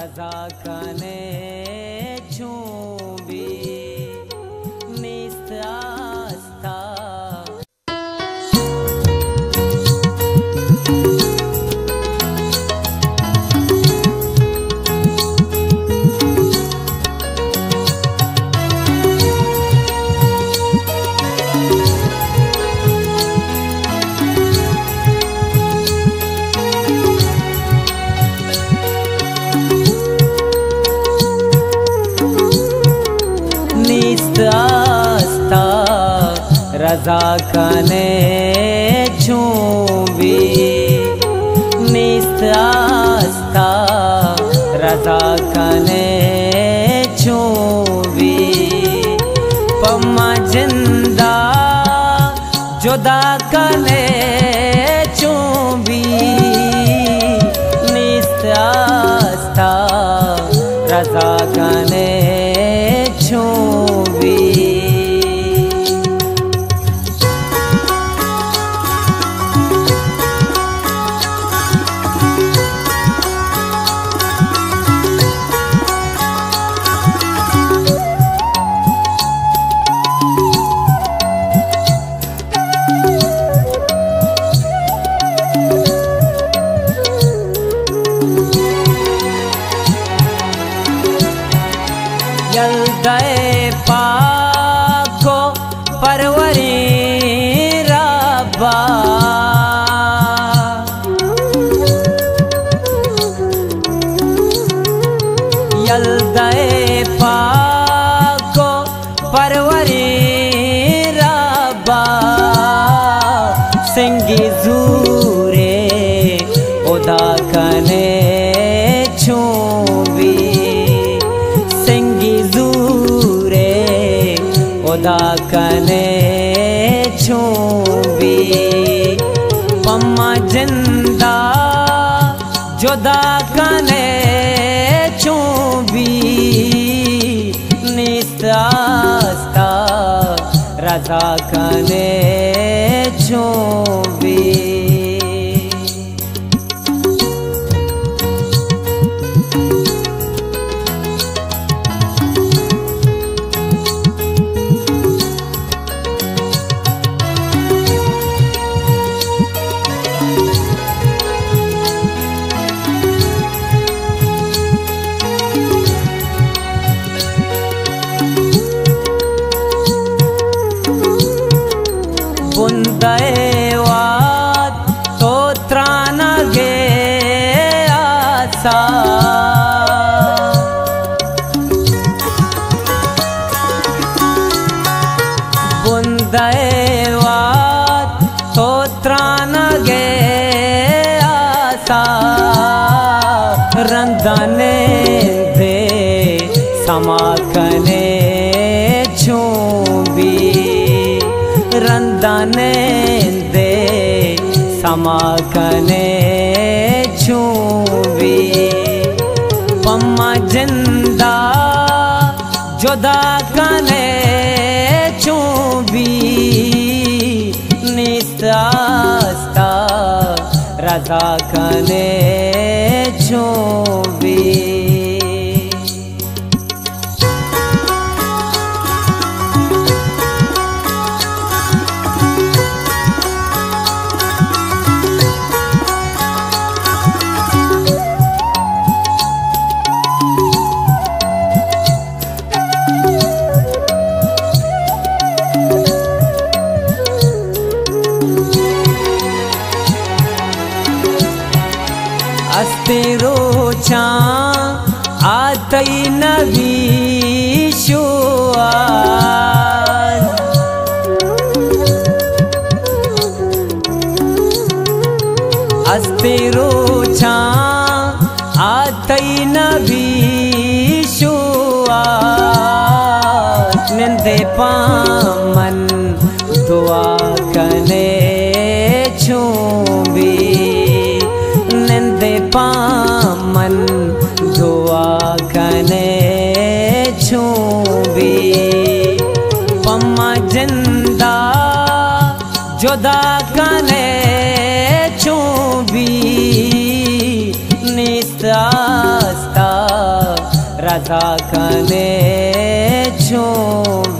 रजा कने छूबी निस्त आस्था आस्था रजा कने छूबी निस्त आस्था रजा कने छूबी पम्मा जिंदा जुदा कने छूबी निस्त आस्था रजा कने दे पाको परवरी रब्बा यल्दे पाको परवरी रब्बा सिंगी जूरे उदा कने छूबी सिंगी खुदा कने छूबी पम्मा जिंदा जुदा कने छूबी निस्त आस्था रजा कने छूबी तो त्राना गे आसा बुंदेवात तो त्राना गे आसा रंदाने दे समाकने छूबी रंदाने समाकने छूबी पम्मा जिंदा जुदा कने छूबी निस्त आस्था रजा कने छूबी रोचा आतई नबी शुआर अस्ते रोचा आतई नबी शुआर नंदे पामन दुआ कने छूबी नंदे पामन दुआ कने छूबी पम्मा जिंदा जुदा कने छूबी निस्त आस्था राधा कने छो।